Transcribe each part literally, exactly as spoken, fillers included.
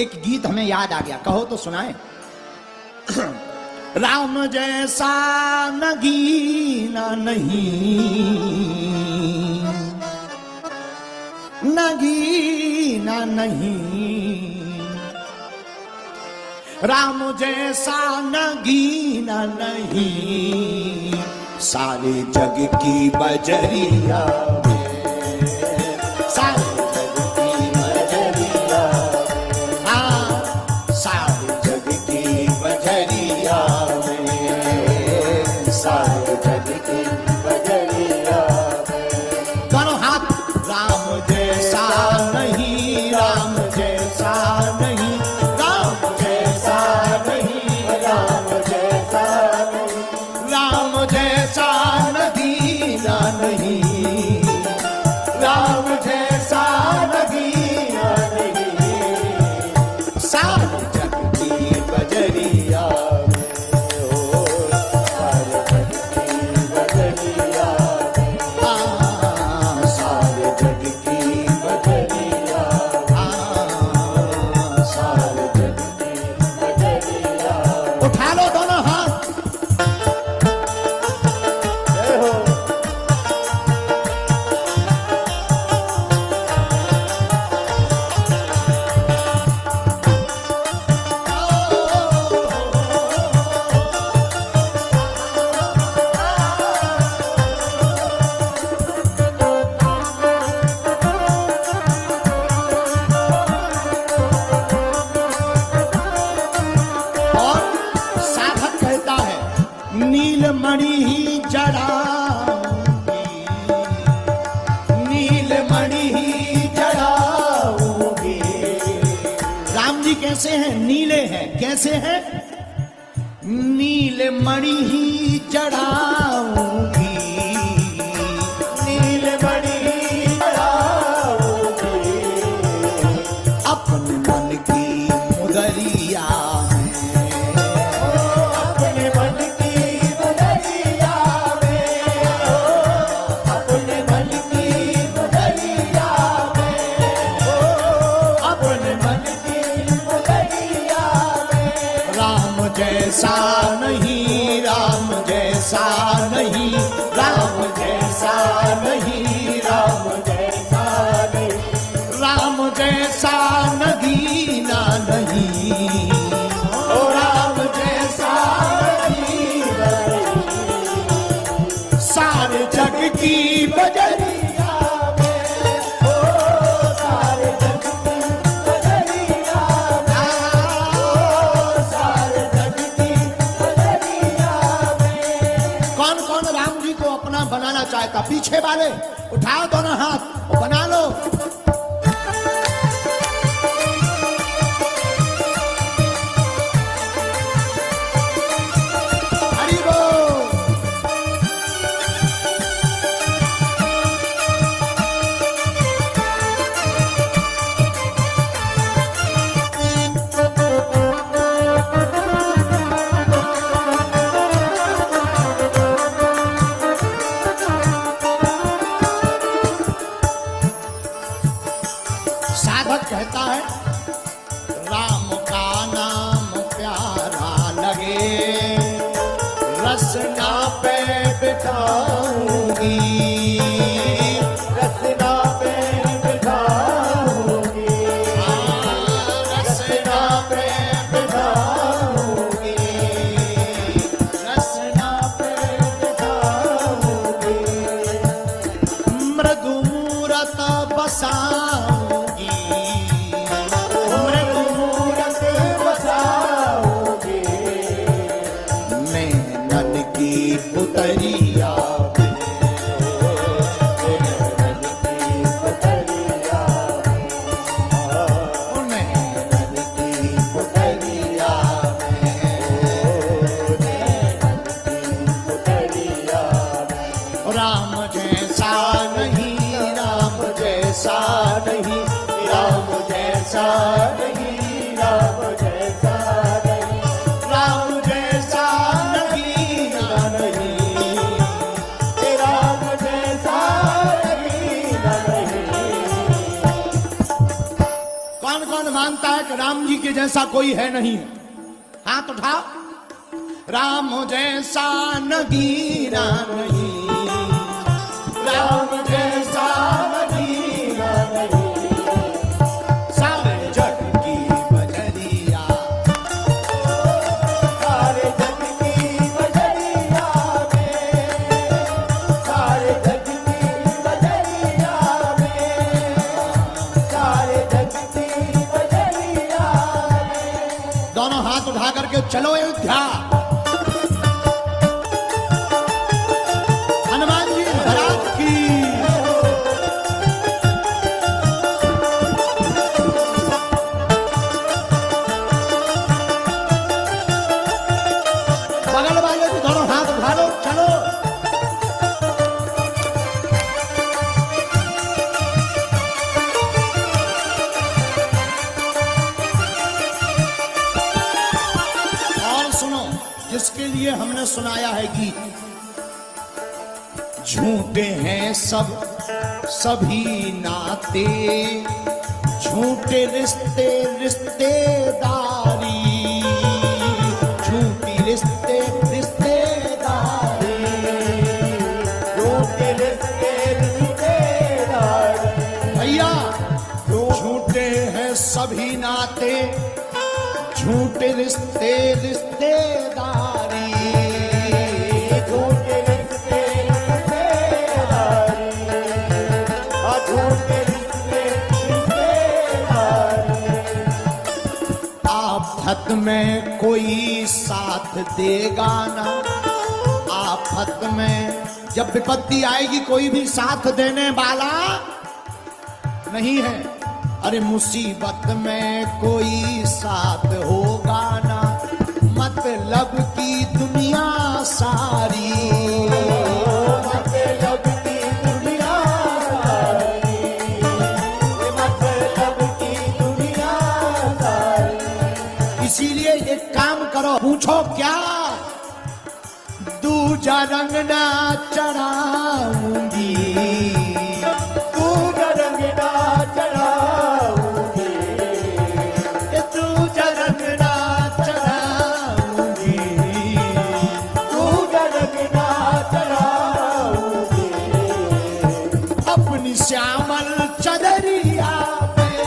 एक गीत हमें याद आ गया, कहो तो सुनाए। राम जैसा नगीना नहीं, नगीना नहीं, राम जैसा नगीना नहीं, सारे जग की बजरिया में, सारे जग की बजरिया, हाँ सारे जग की बजरिया में, सारे जग की बजरिया। दोनों हाथ। राम जैसा नहीं, राम जैसा नहीं, राम जैसा नहीं, राम जैसा नहीं, राम जैसा नगीना नहीं, राम जैसा नगीना नहीं, सारे जग की बजरिया में, ओ सारे जग की बजरिया में, हाँ सारे जग की बजरिया, हाँ सारे जग की बजरिया। उठा लो दोनों हाथ। जय हो। और साधक कहता है, नीलमणि ही जड़ाऊंगी, नीलमणि ही जड़ाऊंगी। राम जी कैसे हैं? नीले हैं। कैसे हैं? नीलमणि ही जड़ाऊंगी, नीलमणि ही जड़ाऊंगी, अपने मन की मुदरिया अपने मन की बदरिया में, ओ अपने मन की बदरिया में, ओ अपने मन की बदरिया में। राम जैसा नहीं, राम जैसा नहीं, राम जैसा नहीं, राम जैसा नहीं, राम जैसा नगीना नहीं, ओ राम जैसा नगीना नहीं, सारे जग की बजरिया में, ओ सारे जग की बजरिया में, ओ सारे जग की बजरिया में। कौन कौन राम जी को अपना बनाना चाहता? पीछे वाले उठाओ दोनों हाथ, बना लो। हरि बोल। साधक कहता है, राम का नाम प्यारा लगे, रसना पे बिठाऊंगी, रसना पे बिठाऊंगी, रसना पे बिठाऊंगी, रसना पे बिठाऊंगी, मृदु मूरत बसाऊंगी, पुतरिया में, पुतरिया में, पुतरिया में। राम जैसा नहीं, राम जैसा नहीं, राम जैसा नहीं, राम जैसा नहीं, राम जैसा नगीना नहीं, राम जैसा नगीना नहीं। कौन कौन मानता है कि राम जी के जैसा कोई है नहीं है? हाथ उठाओ। राम जैसा नगीना नहीं, राम जैसा नगीना नहीं, सारे जग की बजरिया, सारे जग की बजरिया में, सारे जग की बजरिया में, सारे जग की बजरिया में। दोनों हाथ उठा करके चलो अयोध्या। सुनाया है कि झूठे हैं सब सभी नाते, झूठे रिश्ते रिश्तेदारी, झूठी रिश्ते रिश्तेदारी, झूठे रिश्ते रिश्तेदारी। भैया झूठे हैं सभी नाते, झूठे रिश्ते रिश्तेदारी, आफत में कोई साथ देगा ना, आफत में जब विपत्ति आएगी कोई भी साथ देने वाला नहीं है। अरे मुसीबत में कोई साथ होगा ना, मतलब की दुनिया सारी, मतलब की दुनिया सारी, मतलब की दुनिया सारी। इसीलिए एक काम करो, पूछो क्या दूजा रंग ना चढ़ाऊंगी, दूजा रंग ना चढ़ाऊंगी, दूजा रंग ना श्यामल चदरिया में,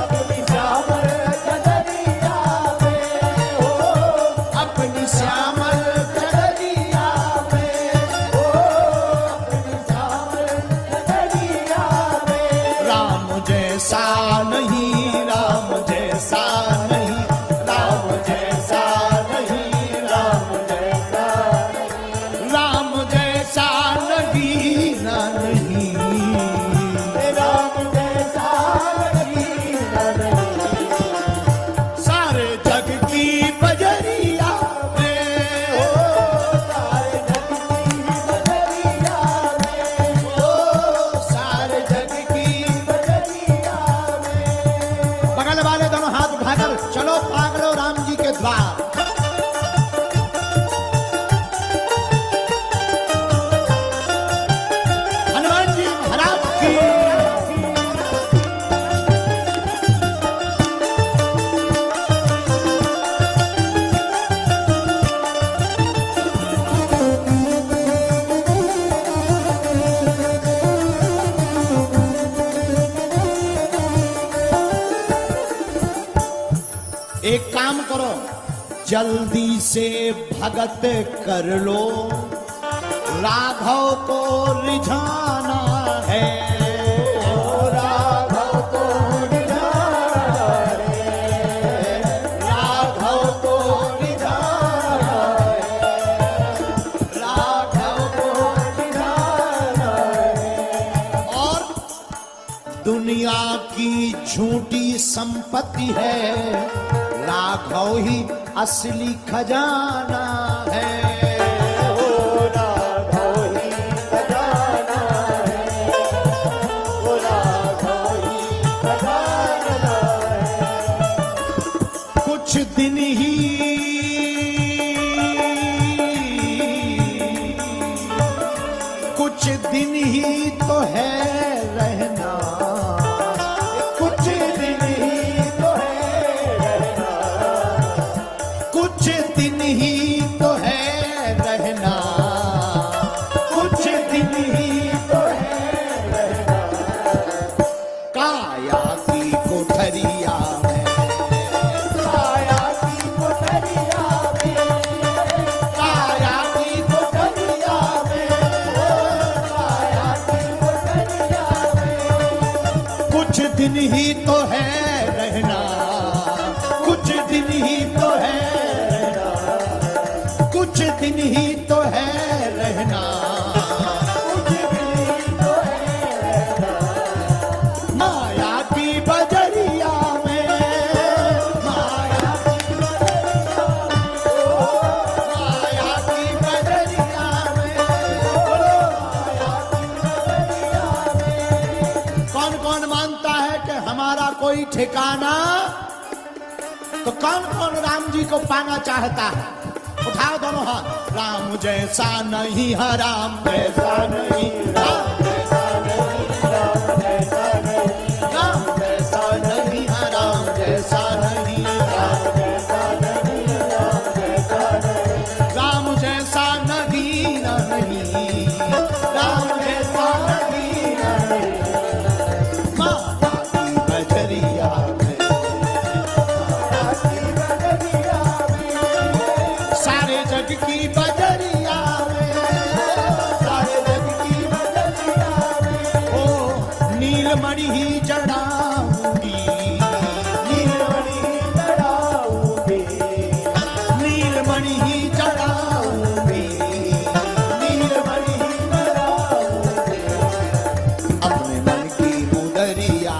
अपनी श्यामल चदरिया में, अपनी श्यामल चदरिया में, अपनी श्यामल चदरिया में। राम जैसा नहीं, राम जैसा नहीं, राम जैसा नहीं, राम जैसा, राम जैसा नगीना नहीं, जल्दी से भगत कर लो, राघव को रिझाना है, राघव को रिझाना है, राघव को रिझाना है, राघव को रिझाना है। और दुनिया की झूठी संपत्ति है, राघव ही असली खजाना है, ओ राघव ही खजाना है, ओ राघव ही खजाना है। कुछ दिन ही कुछ दिन ही तो है रहना, कुछ काया की कोठरिया में, काया की कोठरिया में, काया की कोठरिया में, काया की कोठरिया में। कुछ दिन ही तो है रहना, कुछ दिन ही तो है रहना, कुछ दिन ही तो है रहना, ठिकाना। तो कौन कौन राम जी को पाना चाहता है? उठाओ दोनों हाथ। राम जैसा नहीं है, राम जैसा नहीं, राम जैसा नहीं, राम जैसा नहीं, राम जैसा नहीं, राम जैसा नहीं, राम जैसा नहीं, राम जैसा नहीं, राम जैसा नहीं, नहीं राम जैसा नहीं, नहीं माँ की बजरिया में, सारे जग की बजरिया में। ओ नीलमणि ही चढ़ाऊंगी, नीलमणि ही चढ़ाऊंगी, नीलमणि ही चढ़ाऊंगी, नीलमणि ही चढ़ाऊंगी अपने मन की मुदरिया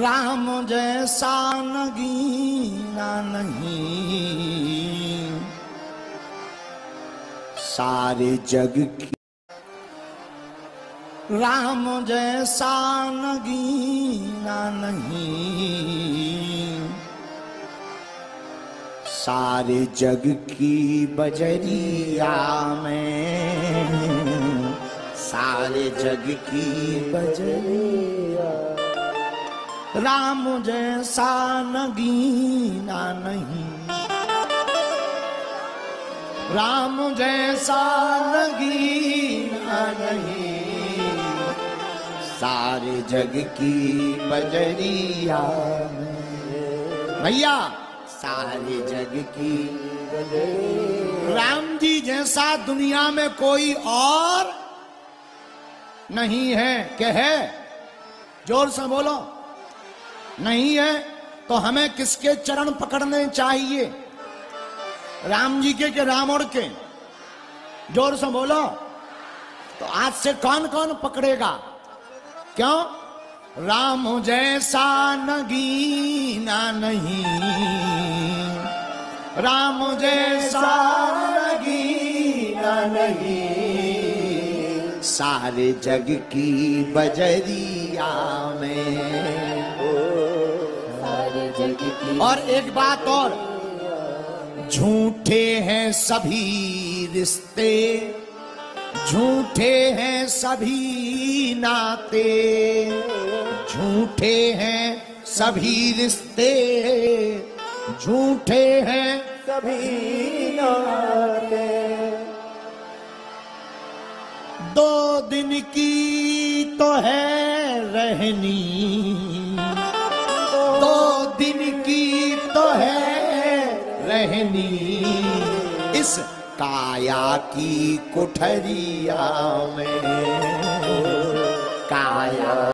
राम जैसा नगीना नहीं, सारे जग की राम जैसा नगीना नहीं, सारे जग की बजरिया में, सारे जग की बजरिया। राम जैसा नगीना नहीं, राम जैसा नगीना नहीं, सारे जग की बजरिया में भैया, सारे जग की बजरिया। राम जी जैसा दुनिया में कोई और नहीं है, क्या है? जोर से बोलो। नहीं है तो हमें किसके चरण पकड़ने चाहिए? राम जी के के राम और के? जोर से बोलो। तो आज से कौन कौन पकड़ेगा? क्यों? राम जैसा नगीना नहीं, राम जैसा नगीना नहीं, सारे जग की बजरिया में। और एक बात और, झूठे हैं सभी रिश्ते, झूठे हैं सभी नाते, झूठे हैं सभी रिश्ते, झूठे हैं सभी नाते। दो दिन की तो है रहनी, दो दिन की तो है रहनी, इस काया की कोठरिया में, काया